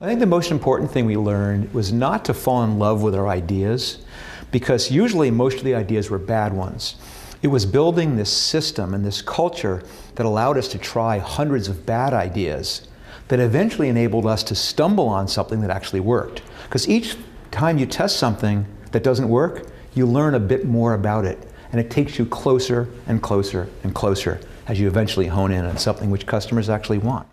I think the most important thing we learned was not to fall in love with our ideas, because usually most of the ideas were bad ones. It was building this system and this culture that allowed us to try hundreds of bad ideas that eventually enabled us to stumble on something that actually worked. Because each time you test something that doesn't work, you learn a bit more about it, and it takes you closer and closer and closer as you eventually hone in on something which customers actually want.